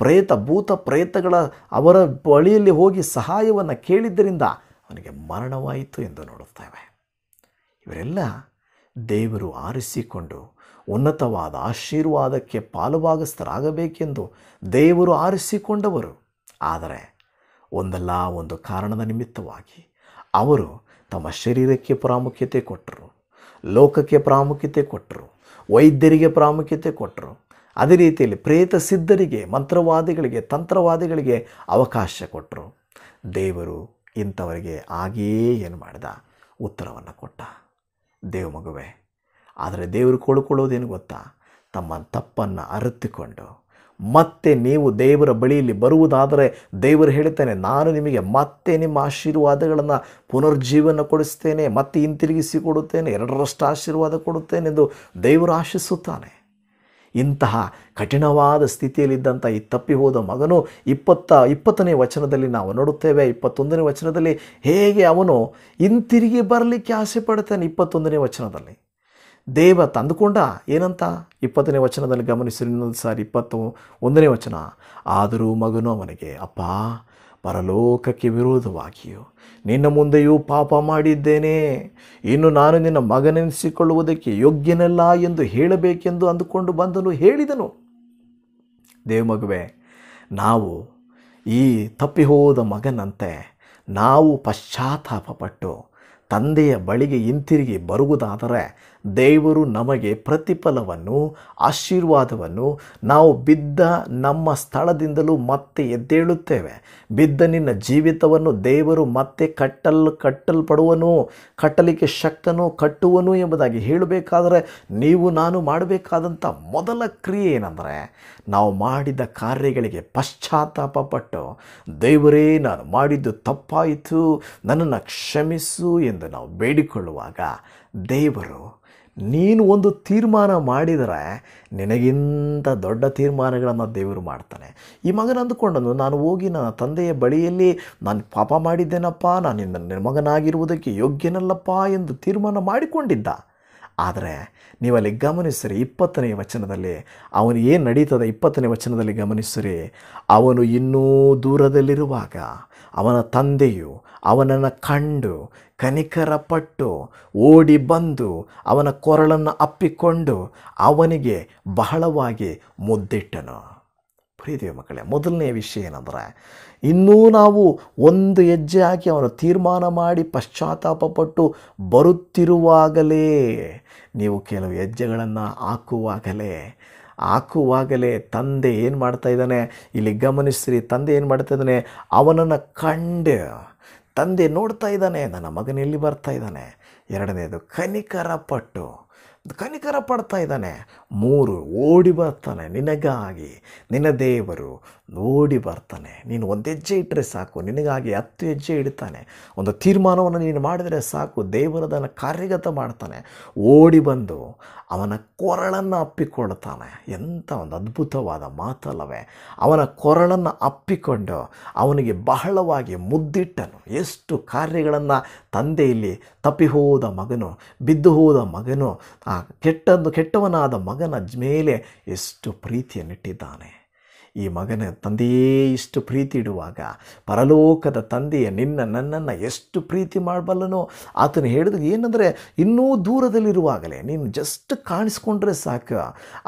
ಪ್ರೇತ ಭೂತ ಪ್ರೇತಗಳ ಅವರ ಬಳಿಯಲ್ಲಿ ಹೋಗಿ ಸಹಾಯವನ್ನು ಕೇಳಿದ್ದರಿಂದ ಅವನಿಗೆ ಮರಣವಾಯಿತು ಎಂದು ನೋಡುತ್ತೇವೆ. ಇವರೆಲ್ಲ ದೇವರು ಆರಿಸಿಕೊಂಡು ಉನ್ನತವಾದ ಆಶೀರ್ವಾದಕ್ಕೆ ಪಾಲುಭಾಗಸ್ಥರಾಗಬೇಕೆಂದು ದೇವರು ಆರಿಸಿಕೊಂಡವರು. ಆದರೆ ಒಂದಲ್ಲ ಒಂದು ಕಾರಣದ ನಿಮಿತ್ತವಾಗಿ ಅವರು ತಮ್ಮ ಶರೀರಕ್ಕೆ ಪ್ರಾಮುಖ್ಯತೆ ಕೊಟ್ಟರು, ಲೋಕಕ್ಕೆ ಪ್ರಾಮುಖ್ಯತೆ ಕೊಟ್ಟರು, ವೈದ್ಯರಿಗೆ ಪ್ರಾಮುಖ್ಯತೆ ಕೊಟ್ಟರು. ಅದೇ ರೀತಿಯಲ್ಲಿ ಪ್ರೇತ ಸಿದ್ಧರಿಗೆ, ಮಂತ್ರವಾದಿಗಳಿಗೆ, ತಂತ್ರವಾದಿಗಳಿಗೆ ಅವಕಾಶ ಕೊಟ್ಟರು. ದೇವರು ಇಂಥವರಿಗೆ ಹಾಗೆಯೇ ಏನು ಮಾಡಿದ? ಉತ್ತರವನ್ನು ಕೊಟ್ಟ. ದೇವ ಮಗುವೆ, ಆದರೆ ದೇವರು ಕೊಡ್ಕೊಳ್ಳೋದೇನು ಗೊತ್ತಾ? ತಮ್ಮ ತಪ್ಪನ್ನು ಅರಿತುಕೊಂಡು ಮತ್ತೆ ನೀವು ದೇವರ ಬಳಿಯಲ್ಲಿ ಬರುವುದಾದರೆ ದೇವರು ಹೇಳ್ತಾನೆ, ನಾನು ನಿಮಗೆ ಮತ್ತೆ ನಿಮ್ಮ ಆಶೀರ್ವಾದಗಳನ್ನು ಪುನರ್ಜೀವನ ಕೊಡಿಸ್ತೇನೆ, ಮತ್ತೆ ಹಿಂತಿರುಗಿಸಿ ಕೊಡುತ್ತೇನೆ, ಎರಡರಷ್ಟು ಆಶೀರ್ವಾದ ಕೊಡುತ್ತೇನೆ ಎಂದು ದೇವರು ಆಶಿಸುತ್ತಾನೆ. ಇಂತಹ ಕಠಿಣವಾದ ಸ್ಥಿತಿಯಲ್ಲಿದ್ದಂಥ ಈ ತಪ್ಪಿ ಹೋದ ಮಗನು ಇಪ್ಪತ್ತ ಇಪ್ಪತ್ತನೇ ವಚನದಲ್ಲಿ ನಾವು ನೋಡುತ್ತೇವೆ. ಇಪ್ಪತ್ತೊಂದನೇ ವಚನದಲ್ಲಿ ಹೇಗೆ ಅವನು ಹಿಂತಿರುಗಿ ಬರಲಿಕ್ಕೆ ಆಸೆ ಪಡ್ತಾನೆ. ಇಪ್ಪತ್ತೊಂದನೇ ವಚನದಲ್ಲಿ ದೇವ ತಂದುಕೊಂಡ ಏನಂತ? ಇಪ್ಪತ್ತನೇ ವಚನದಲ್ಲಿ ಗಮನಿಸಿ ಇನ್ನೊಂದು ಸಾರಿ, ಇಪ್ಪತ್ತು ಒಂದನೇ ವಚನ, ಆದರೂ ಮಗನು ಅವನಿಗೆ, ಅಪ್ಪ, ಪರಲೋಕಕ್ಕೆ ವಿರೋಧವಾಗಿಯೂ ನಿನ್ನ ಮುಂದೆಯೂ ಪಾಪ ಮಾಡಿದ್ದೇನೆ, ಇನ್ನು ನಾನು ನಿನ್ನ ಮಗನೆನಿಸಿಕೊಳ್ಳುವುದಕ್ಕೆ ಯೋಗ್ಯನಲ್ಲ ಎಂದು ಹೇಳಬೇಕೆಂದು ಅಂದುಕೊಂಡು ಬಂದನು, ಹೇಳಿದನು. ದೇವ ಮಗುವೆ, ನಾವು ಈ ತಪ್ಪಿಹೋದ ಮಗನಂತೆ ನಾವು ಪಶ್ಚಾತ್ತಾಪಪಟ್ಟು ತಂದೆಯ ಬಳಿಗೆ ಹಿಂತಿರುಗಿ ಬರುವುದಾದರೆ ದೇವರು ನಮಗೆ ಪ್ರತಿಫಲವನ್ನು, ಆಶೀರ್ವಾದವನ್ನು, ನಾವು ಬಿದ್ದ ನಮ್ಮ ಸ್ಥಳದಿಂದಲೂ ಮತ್ತೆ ಎದ್ದೇಳುತ್ತೇವೆ. ಬಿದ್ದ ನಿನ್ನ ಜೀವಿತವನ್ನು ದೇವರು ಮತ್ತೆ ಕಟ್ಟಲು ಕಟ್ಟಲ್ಪಡುವನು, ಕಟ್ಟಲಿಕ್ಕೆ ಶಕ್ತನು, ಕಟ್ಟುವನು ಎಂಬುದಾಗಿ ಹೇಳಬೇಕಾದರೆ ನೀವು ನಾನು ಮಾಡಬೇಕಾದಂಥ ಮೊದಲ ಕ್ರಿಯೆ ಏನಂದರೆ, ನಾವು ಮಾಡಿದ ಕಾರ್ಯಗಳಿಗೆ ಪಶ್ಚಾತ್ತಾಪ ಪಟ್ಟು ದೇವರೇ, ನಾನು ಮಾಡಿದ್ದು ತಪ್ಪಾಯಿತು, ನನ್ನನ್ನು ಕ್ಷಮಿಸು ಎಂದು ನಾವು ಬೇಡಿಕೊಳ್ಳುವಾಗ ದೇವರು, ನೀನು ಒಂದು ತೀರ್ಮಾನ ಮಾಡಿದರೆ ನಿನಗಿಂತ ದೊಡ್ಡ ತೀರ್ಮಾನಗಳನ್ನು ದೇವರು ಮಾಡ್ತಾನೆ. ಈ ಮಗನ ಅಂದುಕೊಂಡನು, ನಾನು ಹೋಗಿ ನನ್ನ ತಂದೆಯ ಬಳಿಯಲ್ಲಿ ನಾನು ಪಾಪ ಮಾಡಿದ್ದೇನಪ್ಪ, ನಾನು ನಿನ್ನ ಮಗನಾಗಿರುವುದಕ್ಕೆ ಯೋಗ್ಯನಲ್ಲಪ್ಪ ಎಂದು ತೀರ್ಮಾನ ಮಾಡಿಕೊಂಡಿದ್ದ. ಆದರೆ ನೀವಲ್ಲಿ ಗಮನಿಸಿರಿ ಇಪ್ಪತ್ತನೇ ವಚನದಲ್ಲಿ ಅವನು ಏನು ನಡೀತದೆ ಇಪ್ಪತ್ತನೇ ವಚನದಲ್ಲಿ ಗಮನಿಸಿರಿ, ಅವನು ಇನ್ನೂ ದೂರದಲ್ಲಿರುವಾಗ ಅವನ ತಂದೆಯು ಅವನನ್ನು ಕಂಡು ಕನಿಕರಪಟ್ಟು ಓಡಿ ಬಂದು ಅವನ ಕೊರಳನ್ನು ಅಪ್ಪಿಕೊಂಡು ಅವನಿಗೆ ಬಹಳವಾಗಿ ಮುದ್ದಿಟ್ಟನು. ಪ್ರೀತಿಯ ಮಕ್ಕಳೇ, ಮೊದಲನೇ ವಿಷಯ ಏನಂದರೆ, ಇನ್ನೂ ನಾವು ಒಂದು ಹೆಜ್ಜೆ ಹಾಕಿ ಅವನು ತೀರ್ಮಾನ ಮಾಡಿ ಪಶ್ಚಾತ್ತಾಪಪಟ್ಟು ಬರುತ್ತಿರುವಾಗಲೇ, ನೀವು ಕೆಲವು ಹೆಜ್ಜೆಗಳನ್ನು ಹಾಕುವಾಗಲೇ ಹಾಕುವಾಗಲೇ ತಂದೆ ಏನು ಮಾಡ್ತಾಯಿದ್ದಾನೆ ಇಲ್ಲಿ ಗಮನಿಸ್ರಿ. ತಂದೆ ಏನು ಮಾಡ್ತಾಯಿದ್ದಾನೆ, ಅವನನ್ನು ಕಂಡು ತಂದೆ ನೋಡ್ತಾ ಇದ್ದಾನೆ, ನನ್ನ ಮಗನ ಎಲ್ಲಿ ಬರ್ತಾ ಇದ್ದಾನೆ. ಎರಡನೇದು ಕನಿಕರ ಪಟ್ಟು ಕನಿಕರ ಪಡ್ತಾ ಇದ್ದಾನೆ. ಮೂರು, ಓಡಿ ಬರ್ತಾನೆ, ನಿನಗಾಗಿ ನಿನ್ನ ದೇವರು ಓಡಿ ಬರ್ತಾನೆ. ನೀನು ಒಂದು ಹೆಜ್ಜೆ ಇಟ್ಟರೆ ಸಾಕು, ನಿನಗಾಗಿ ಹತ್ತು ಹೆಜ್ಜೆ ಇಡ್ತಾನೆ. ಒಂದು ತೀರ್ಮಾನವನ್ನು ನೀನು ಮಾಡಿದರೆ ಸಾಕು, ದೇವರದನ್ನು ಕಾರ್ಯಗತ ಮಾಡ್ತಾನೆ. ಓಡಿ ಬಂದು ಅವನ ಕೊರಳನ್ನು ಅಪ್ಪಿಕೊಳ್ತಾನೆ. ಎಂಥ ಒಂದು ಅದ್ಭುತವಾದ ಮಾತಲ್ಲವೇ. ಅವನ ಕೊರಳನ್ನು ಅಪ್ಪಿಕೊಂಡು ಅವನಿಗೆ ಬಹಳವಾಗಿ ಮುದ್ದಿಟ್ಟನು. ಎಷ್ಟು ಕಾರ್ಯಗಳನ್ನು ತಂದೆ ಇಲ್ಲಿ ತಪ್ಪಿ ಹೋದ ಮಗನು, ಬಿದ್ದು ಹೋದ ಮಗನು, ಆ ಕೆಟ್ಟದ್ದು ಕೆಟ್ಟವನಾದ ಮಗನ ಮೇಲೆ ಎಷ್ಟು ಪ್ರೀತಿಯನ್ನಿಟ್ಟಿದ್ದಾನೆ. ಈ ಮಗನ ತಂದೆಯೇ ಇಷ್ಟು ಪ್ರೀತಿ ಇಡುವಾಗ ಪರಲೋಕದ ತಂದೆಯ ನಿನ್ನ ನನ್ನನ್ನು ಎಷ್ಟು ಪ್ರೀತಿ ಮಾಡಬಲ್ಲನೋ. ಆತನು ಹೇಳಿದ ಏನಂದರೆ, ಇನ್ನೂ ದೂರದಲ್ಲಿರುವಾಗಲೇ ನೀನು ಜಸ್ಟ್ ಕಾಣಿಸ್ಕೊಂಡ್ರೆ ಸಾಕು,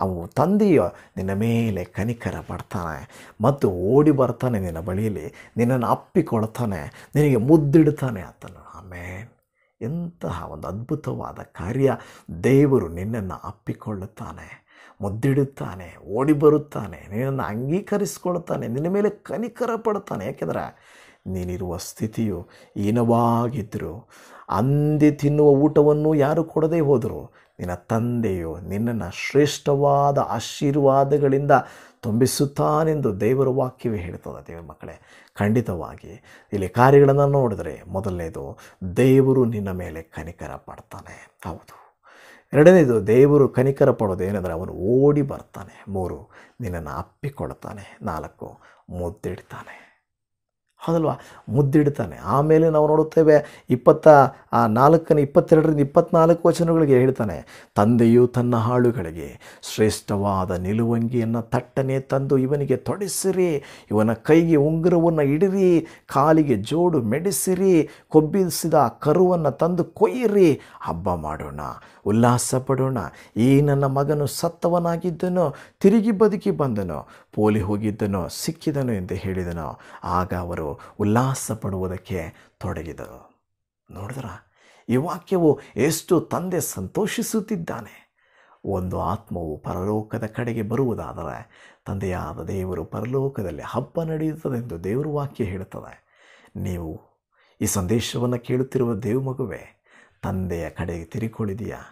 ಅವು ತಂದೆಯ ನಿನ್ನ ಮೇಲೆ ಕನಿಕರ ಪಡ್ತಾನೆ ಮತ್ತು ಓಡಿ ಬರ್ತಾನೆ ನಿನ್ನ ಬಳಿಯಲ್ಲಿ, ನಿನ್ನನ್ನು ಅಪ್ಪಿಕೊಳ್ತಾನೆ, ನಿನಗೆ ಮುದ್ದಿಡ್ತಾನೆ ಆತನು. ಆಮೇಲೆ ಎಂತಹ ಒಂದು ಅದ್ಭುತವಾದ ಕಾರ್ಯ, ದೇವರು ನಿನ್ನನ್ನು ಅಪ್ಪಿಕೊಳ್ಳುತ್ತಾನೆ, ಮುದ್ದಿಡುತ್ತಾನೆ, ಓಡಿ ಬರುತ್ತಾನೆ, ನಿನ್ನನ್ನು ಅಂಗೀಕರಿಸಿಕೊಳ್ತಾನೆ, ನಿನ್ನ ಮೇಲೆ ಕನಿಕರ ಪಡ್ತಾನೆ. ಯಾಕೆಂದರೆ ನೀನಿರುವ ಸ್ಥಿತಿಯು ಏನವಾಗಿದ್ದರೂ, ಅಂದಿ ತಿನ್ನುವ ಊಟವನ್ನು ಯಾರು ಕೊಡದೇ ಹೋದರೂ ನಿನ್ನ ತಂದೆಯು ನಿನ್ನನ್ನು ಶ್ರೇಷ್ಠವಾದ ಆಶೀರ್ವಾದಗಳಿಂದ ತುಂಬಿಸುತ್ತಾನೆಂದು ದೇವರ ವಾಕ್ಯವೇ ಹೇಳ್ತದೆ. ದೇವರ ಮಕ್ಕಳೇ, ಖಂಡಿತವಾಗಿ ಇಲ್ಲಿ ಕಾರ್ಯಗಳನ್ನು ನೋಡಿದರೆ ಮೊದಲನೇದು ದೇವರು ನಿನ್ನ ಮೇಲೆ ಕನಿಕರ ಪಡ್ತಾನೆ. ಹೌದು. ಎರಡನೇದು ದೇವರು ಕನಿಕರ ಪಡೋದು ಏನಂದರೆ ಅವನು ಓಡಿ ಬರ್ತಾನೆ. ಮೂರು, ನಿನ್ನನ್ನು ಅಪ್ಪಿಕೊಳ್ತಾನೆ. ನಾಲ್ಕು, ಮುದ್ದಿಡ್ತಾನೆ. ಹೌದಲ್ವಾ, ಮುದ್ದಿಡ್ತಾನೆ. ಆಮೇಲೆ ನಾವು ನೋಡುತ್ತೇವೆ ಇಪ್ಪತ್ತ ನಾಲ್ಕನೇ ಇಪ್ಪತ್ತೆರಡರಿಂದ ಇಪ್ಪತ್ತ್ನಾಲ್ಕು ವಚನಗಳಿಗೆ ಹೇಳ್ತಾನೆ, ತಂದೆಯು ತನ್ನ ಆಳುಗಳಿಗೆ ಶ್ರೇಷ್ಠವಾದ ನಿಲುವಂಗಿಯನ್ನು ತಟ್ಟನೆ ತಂದು ಇವನಿಗೆ ತೊಡಿಸಿರಿ, ಇವನ ಕೈಗೆ ಉಂಗುರವನ್ನು ಇಡಿರಿ, ಕಾಲಿಗೆ ಜೋಡು ಮೆಡಿಸಿರಿ, ಕೊಬ್ಬಿಸಿದ ಕರುವನ್ನು ತಂದು ಕೊಯ್ಯಿರಿ, ಹಬ್ಬ ಮಾಡೋಣ, ಉಲ್ಲಾಸ ಪಡೋಣ. ಈ ನನ್ನ ಮಗನು ಸತ್ತವನಾಗಿದ್ದನು, ತಿರುಗಿ ಬದುಕಿ ಬಂದನು, ಪೋಲಿ ಹೋಗಿದ್ದನು, ಸಿಕ್ಕಿದನು ಎಂದು ಹೇಳಿದನು. ಆಗ ಅವರು ಉಲ್ಲಾಸ ಪಡುವುದಕ್ಕೆ ತೊಡಗಿದರು. ನೋಡಿದ್ರ, ಈ ವಾಕ್ಯವು ಎಷ್ಟು ತಂದೆ ಸಂತೋಷಿಸುತ್ತಿದ್ದಾನೆ. ಒಂದು ಆತ್ಮವು ಪರಲೋಕದ ಕಡೆಗೆ ಬರುವುದಾದರೆ ತಂದೆಯಾದ ದೇವರು ಪರಲೋಕದಲ್ಲಿ ಹಬ್ಬ ನಡೆಯುತ್ತದೆಂದು ದೇವರು ವಾಕ್ಯ ಹೇಳುತ್ತದೆ. ನೀವು ಈ ಸಂದೇಶವನ್ನು ಕೇಳುತ್ತಿರುವ ದೇವ ಮಗುವೆ, ತಂದೆಯ ಕಡೆಗೆ ತಿರುಗಿಕೊಂಡಿದೆಯಾ?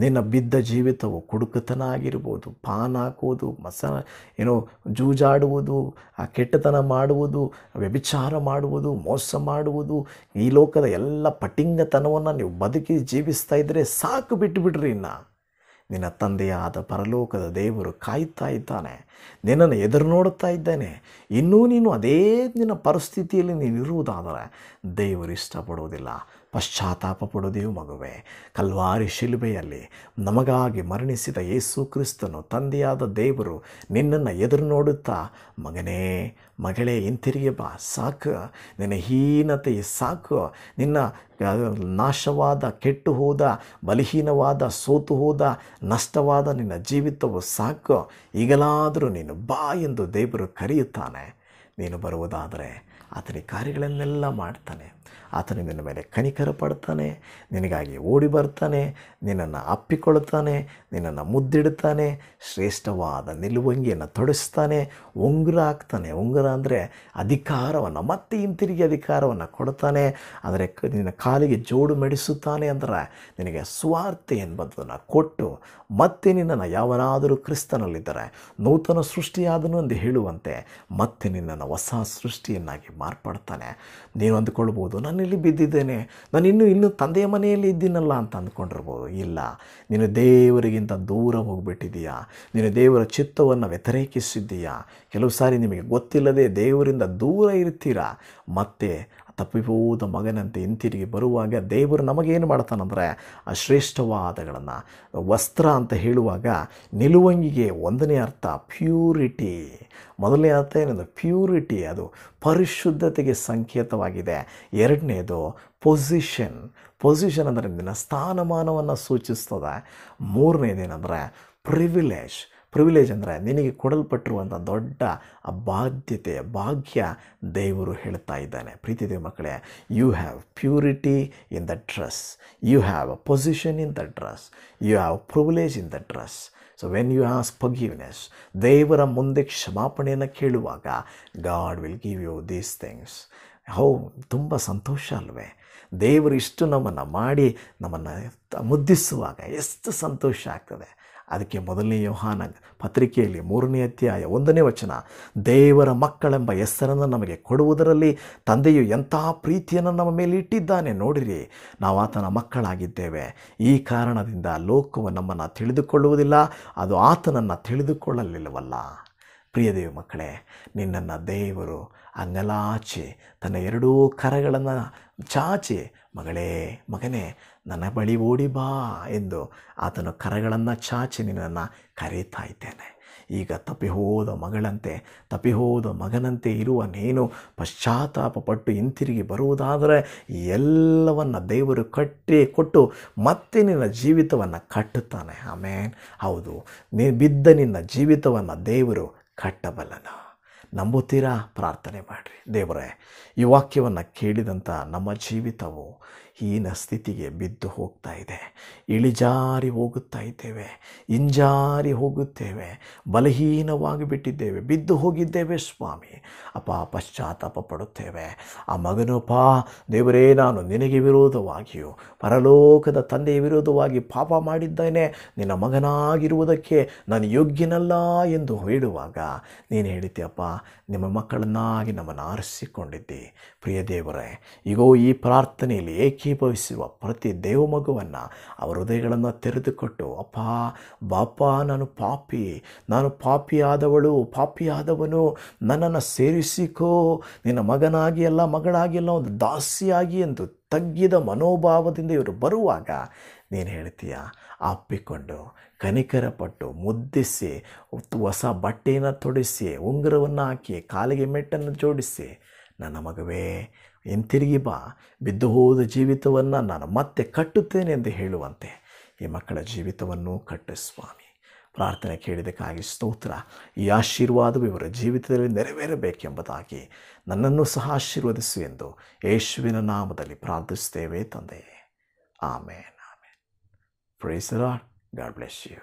ನಿನ್ನ ಬಿದ್ದ ಜೀವಿತವು ಕುಡುಕತನ ಆಗಿರ್ಬೋದು, ಪಾನ್ ಹಾಕುವುದು, ಮಸಾಲ ಏನೋ ಜೂಜಾಡುವುದು, ಆ ಕೆಟ್ಟತನ ಮಾಡುವುದು, ವ್ಯಭಿಚಾರ ಮಾಡುವುದು, ಮೋಸ ಮಾಡುವುದು, ಈ ಲೋಕದ ಎಲ್ಲ ಪಟಿಂಗತನವನ್ನು ನೀವು ಬದುಕಿ ಜೀವಿಸ್ತಾ ಇದ್ದರೆ ಸಾಕು, ಬಿಟ್ಟುಬಿಡ್ರಿ. ಇನ್ನು ನಿನ್ನ ತಂದೆಯಾದ ಪರಲೋಕದ ದೇವರು ಕಾಯ್ತಾ ಇದ್ದಾನೆ, ನಿನ್ನನ್ನು ಎದುರು ನೋಡುತ್ತಾ ಇದ್ದಾನೆ. ಇನ್ನೂ ನೀನು ಅದೇ ನಿನ್ನ ಪರಿಸ್ಥಿತಿಯಲ್ಲಿ ನೀನಿರುವುದಾದರೆ ದೇವರು ಇಷ್ಟಪಡುವುದಿಲ್ಲ. ಪಶ್ಚಾತ್ತಾಪ ಪಡುವುದೇವು ಮಗುವೆ. ಕಲ್ವಾರಿ ಶಿಲುಬೆಯಲ್ಲಿ ನಮಗಾಗಿ ಮರಣಿಸಿದ ಯೇಸು ಕ್ರಿಸ್ತನು ತಂದೆಯಾದ ದೇವರು ನಿನ್ನನ್ನು ಎದುರು ನೋಡುತ್ತಾ, ಮಗನೇ, ಮಗಳೇ, ಹಿಂತಿರುಗಿ ಬಾ, ಸಾಕು, ನಿನ್ನ ಹೀನತೆ ಸಾಕು, ನಿನ್ನ ನಾಶವಾದ, ಕೆಟ್ಟು ಹೋದ, ಬಲಹೀನವಾದ, ಸೋತು ಹೋದ, ನಷ್ಟವಾದ ನಿನ್ನ ಜೀವಿತವು ಸಾಕು, ಈಗಲಾದರೂ ನೀನು ಬಾ ಎಂದು ದೇವರು ಕರೆಯುತ್ತಾನೆ. ನೀನು ಬರುವುದಾದರೆ ಆತನಿಗೆ ಕಾರ್ಯಗಳನ್ನೆಲ್ಲ ಮಾಡ್ತಾನೆ. ಆತನು ನಿನ್ನ ಮೇಲೆ ಕನಿಕರ ಪಡ್ತಾನೆ, ನಿನಗಾಗಿ ಓಡಿ ಬರ್ತಾನೆ, ನಿನ್ನನ್ನು ಅಪ್ಪಿಕೊಳ್ಳುತ್ತಾನೆ, ನಿನ್ನನ್ನು ಮುದ್ದಿಡ್ತಾನೆ, ಶ್ರೇಷ್ಠವಾದ ನಿಲುವಂಗಿಯನ್ನು ತೊಡಿಸ್ತಾನೆ, ಉಂಗುರ ಹಾಕ್ತಾನೆ. ಉಂಗುರ ಅಂದರೆ ಅಧಿಕಾರವನ್ನು, ಮತ್ತೆ ಹಿಂತಿರುಗಿ ಅಧಿಕಾರವನ್ನು ಕೊಡ್ತಾನೆ. ಆದರೆ ನಿನ್ನ ಕಾಲಿಗೆ ಜೋಡು ಮೆಡಿಸುತ್ತಾನೆ ಅಂದರೆ ನಿನಗೆ ಸ್ವಾರ್ಥ ಎಂಬುದನ್ನು ಕೊಟ್ಟು ಮತ್ತೆ ನಿನ್ನನ್ನು ಯಾವನಾದರೂ ಕ್ರಿಸ್ತನಲ್ಲಿದ್ದರೆ ನೂತನ ಸೃಷ್ಟಿಯಾದನು ಎಂದು ಹೇಳುವಂತೆ ಮತ್ತೆ ನಿನ್ನನ್ನು ಹೊಸ ಸೃಷ್ಟಿಯನ್ನಾಗಿ ಮಾರ್ಪಡ್ತಾನೆ. ನೀನು ಅಂದುಕೊಳ್ಬೋದು, ನಾನಿಲ್ಲಿ ಬಿದ್ದಿದ್ದೇನೆ, ನಾನು ಇನ್ನೂ ಇನ್ನೂ ತಂದೆಯ ಮನೆಯಲ್ಲಿ ಇದ್ದೀನಲ್ಲ ಅಂತ ಅಂದ್ಕೊಂಡಿರ್ಬೋದು. ಇಲ್ಲ, ನೀನು ದೇವರಿಗಿಂತ ದೂರ ಹೋಗಿಬಿಟ್ಟಿದ್ದೀಯಾ, ನೀನು ದೇವರ ಚಿತ್ತವನ್ನು ವ್ಯತಿರೇಕಿಸಿದ್ದೀಯಾ. ಕೆಲವು ಸಾರಿ ನಿಮಗೆ ಗೊತ್ತಿಲ್ಲದೆ ದೇವರಿಂದ ದೂರ ಇರ್ತೀರಾ, ಮತ್ತೆ ತಪ್ಪಿ ಹೋದ ಮಗನಂತೆ ಹಿಂತಿರುಗಿ ಬರುವಾಗ ದೇವರು ನಮಗೇನು ಮಾಡ್ತಾನಂದರೆ ಆ ಶ್ರೇಷ್ಠವಾದಗಳನ್ನು ವಸ್ತ್ರ ಅಂತ ಹೇಳುವಾಗ ನಿಲುವಂಗಿಗೆ ಒಂದನೇ ಅರ್ಥ ಪ್ಯೂರಿಟಿ. ಮೊದಲನೇ ಅರ್ಥ ಏನಂದರೆ ಪ್ಯೂರಿಟಿ, ಅದು ಪರಿಶುದ್ಧತೆಗೆ ಸಂಕೇತವಾಗಿದೆ. ಎರಡನೇದು ಪೊಸಿಷನ್, ಪೊಸಿಷನ್ ಅಂದರೆ ನಿನ್ನ ಸ್ಥಾನಮಾನವನ್ನು ಸೂಚಿಸ್ತದೆ. ಮೂರನೇದೇನೆಂದರೆ ಪ್ರಿವಿಲೇಜ್, ಪ್ರಿವಿಲೇಜ್ ಅಂದರೆ ನಿನಗೆ ಕೊಡಲ್ಪಟ್ಟಿರುವಂಥ ದೊಡ್ಡ ಬಾಧ್ಯತೆ, ಭಾಗ್ಯ ದೇವರು ಹೇಳ್ತಾ ಇದ್ದಾನೆ. ಪ್ರೀತಿ ದೇವ ಮಕ್ಕಳೇ, you have purity in the dress, you have a position in the dress, you have privilege in the dress. So when you ask forgiveness, ದೇವರ ಮುಂದೆ ಕ್ಷಮಾಪಣೆಯನ್ನು ಕೇಳುವಾಗ God will give you these things. ಹೋ, ತುಂಬ ಸಂತೋಷ ಅಲ್ವೇ? ದೇವರು ಇಷ್ಟು ನಮ್ಮನ್ನು ಮಾಡಿ ನಮ್ಮನ್ನು ಮುದ್ದಿಸುವಾಗ ಎಷ್ಟು ಸಂತೋಷ ಆಗ್ತದೆ. ಅದಕ್ಕೆ ಮೊದಲನೇ ಯೋಹಾನ ಪತ್ರಿಕೆಯಲ್ಲಿ ಮೂರನೇ ಅಧ್ಯಾಯ ಒಂದನೇ ವಚನ, ದೇವರ ಮಕ್ಕಳೆಂಬ ಹೆಸರನ್ನು ನಮಗೆ ಕೊಡುವುದರಲ್ಲಿ ತಂದೆಯು ಎಂಥ ಪ್ರೀತಿಯನ್ನು ನಮ್ಮ ಮೇಲೆ ಇಟ್ಟಿದ್ದಾನೆ. ನೋಡಿರಿ, ನಾವು ಆತನ ಮಕ್ಕಳಾಗಿದ್ದೇವೆ. ಈ ಕಾರಣದಿಂದ ಲೋಕವು ನಮ್ಮನ್ನು ತಿಳಿದುಕೊಳ್ಳುವುದಿಲ್ಲ, ಅದು ಆತನನ್ನು ತಿಳಿದುಕೊಳ್ಳಲಿಲ್ಲವಲ್ಲ. ಪ್ರಿಯ ದೇವ ಮಕ್ಕಳೇ, ನಿನ್ನನ್ನು ದೇವರು ಅಂಗಲಾಚಿ ತನ್ನ ಎರಡೂ ಕರಗಳನ್ನು ಚಾಚಿ, ಮಗಳೇ ಮಗನೇ ನನ್ನ ಬಳಿ ಓಡಿ ಬಾ ಎಂದು ಆತನು ಕರಗಳನ್ನು ಚಾಚಿ ನಿನ್ನನ್ನು ಕರೀತಾ ಇದ್ದೇನೆ. ಈಗ ತಪ್ಪಿಹೋದ ಮಗಳಂತೆ ತಪ್ಪಿಹೋದ ಮಗನಂತೆ ಇರುವ ನೀನು ಪಶ್ಚಾತ್ತಾಪಪಟ್ಟು ಹಿಂತಿರುಗಿ ಬರುವುದಾದರೆ ಎಲ್ಲವನ್ನು ದೇವರು ಕಟ್ಟಿ ಕೊಟ್ಟು ಮತ್ತೆ ನಿನ್ನ ಜೀವಿತವನ್ನು ಕಟ್ಟುತ್ತಾನೆ. ಆಮೇನ್. ಹೌದು, ನೀ ಬಿದ್ದ ನಿನ್ನ ಜೀವಿತವನ್ನು ದೇವರು ಕಟ್ಟಬಲ್ಲನ. ನಂಬುತ್ತೀರಾ? ಪ್ರಾರ್ಥನೆ ಮಾಡಿರಿ. ದೇವರೇ, ಈ ವಾಕ್ಯವನ್ನು ಕೇಳಿದಂಥ ನಮ್ಮ ಜೀವಿತವು ಹೀನ ಸ್ಥಿತಿಗೆ ಬಿದ್ದು ಹೋಗ್ತಾ ಇದೆ, ಇಳಿಜಾರಿ ಹೋಗುತ್ತಾ ಇದ್ದೇವೆ, ಇಂಜಾರಿ ಹೋಗುತ್ತೇವೆ, ಬಲಹೀನವಾಗಿಬಿಟ್ಟಿದ್ದೇವೆ, ಬಿದ್ದು ಹೋಗಿದ್ದೇವೆ ಸ್ವಾಮಿ. ಅಪ್ಪ, ಪಶ್ಚಾತ್ತಾಪ ಪಡುತ್ತೇವೆ. ಆ ಮಗನೋಪ, ದೇವರೇ, ನಾನು ನಿನಗೆ ವಿರೋಧವಾಗಿಯೂ ಪರಲೋಕದ ತಂದೆಯ ವಿರೋಧವಾಗಿ ಪಾಪ ಮಾಡಿದ್ದೇನೆ, ನಿನ್ನ ಮಗನಾಗಿರುವುದಕ್ಕೆ ನಾನು ಯೋಗ್ಯನಲ್ಲ ಎಂದು ಹೇಳುವಾಗ ನೀನು ಹೇಳಿದ್ಯಪ್ಪ, ನಿಮ್ಮ ಮಕ್ಕಳನ್ನಾಗಿ ನಮ್ಮನ್ನು ಆರಿಸಿಕೊಂಡಿದ್ದಿ. ಪ್ರಿಯ ದೇವರೇ, ಈಗೋ ಈ ಪ್ರಾರ್ಥನೆಯಲ್ಲಿ ಏಕೀಭವಿಸುವ ಪ್ರತಿ ದೇವ ಮಗುವನ್ನು ಅವರ ಹೃದಯಗಳನ್ನು ತೆರೆದುಕೊಟ್ಟು, ಅಪ್ಪ ಬಾಪ, ನಾನು ಪಾಪಿ, ನಾನು ಪಾಪಿಯಾದವಳು, ಪಾಪಿಯಾದವನು, ನನ್ನನ್ನು ಸೇರಿಸಿಕೋ, ನಿನ್ನ ಮಗನಾಗಿ ಅಲ್ಲ, ಮಗಳಾಗಿ ಅಲ್ಲ, ಒಂದು ದಾಸಿಯಾಗಿ ಎಂದು ತಗ್ಗಿದ ಮನೋಭಾವದಿಂದ ಇವರು ಬರುವಾಗ ನೀನು ಹೇಳ್ತೀಯ, ಅಪ್ಪಿಕೊಂಡು ಕನಿಕರಪಟ್ಟು ಮುದ್ದಿಸಿ, ಹೊಸ ಬಟ್ಟೆಯನ್ನು ತೊಡಿಸಿ, ಉಂಗುರವನ್ನು ಹಾಕಿ, ಕಾಲಿಗೆ ಮೆಟ್ಟನ್ನು ಜೋಡಿಸಿ, ನನ್ನ ಮಗುವೇ ಹಿಂತಿರುಗಿ ಬಾ, ಬಿದ್ದು ಹೋದ ಜೀವಿತವನ್ನು ನಾನು ಮತ್ತೆ ಕಟ್ಟುತ್ತೇನೆ ಎಂದು ಹೇಳುವಂತೆ ಈ ಮಕ್ಕಳ ಜೀವಿತವನ್ನು ಕಟ್ಟು ಸ್ವಾಮಿ. ಪ್ರಾರ್ಥನೆ ಕೇಳಿದಕ್ಕಾಗಿ ಸ್ತೋತ್ರ. ಈ ಆಶೀರ್ವಾದವು ಇವರ ಜೀವಿತದಲ್ಲಿ ನೆರವೇರಬೇಕೆಂಬುದಾಗಿ ನನ್ನನ್ನು ಸಹ ಆಶೀರ್ವದಿಸು ಎಂದು ಯೇಸುವಿನ ನಾಮದಲ್ಲಿ ಪ್ರಾರ್ಥಿಸುತ್ತೇವೆ ತಂದೆಯೇ. ಆಮೇನ್, ಆಮೇನ್. Praise the Lord. God bless you.